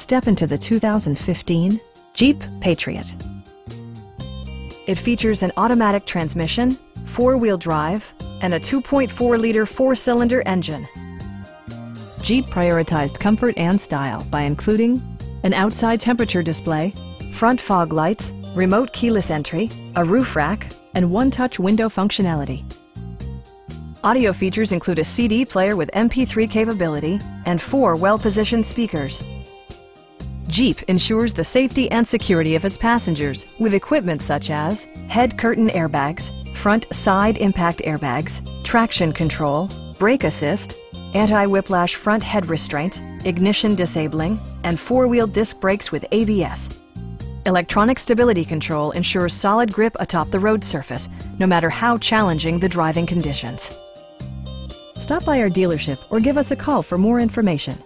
Step into the 2015 Jeep Patriot. It features an automatic transmission, four-wheel drive, and a 2.4-liter four-cylinder engine. Jeep prioritized comfort and style by including an outside temperature display, front fog lights, remote keyless entry, a roof rack, and one-touch window functionality. Audio features include a CD player with MP3 capability and four well-positioned speakers. Jeep ensures the safety and security of its passengers with equipment such as head curtain airbags, front side impact airbags, traction control, brake assist, anti-whiplash front head restraint, ignition disabling, and four-wheel disc brakes with ABS. Electronic stability control ensures solid grip atop the road surface, no matter how challenging the driving conditions. Stop by our dealership or give us a call for more information.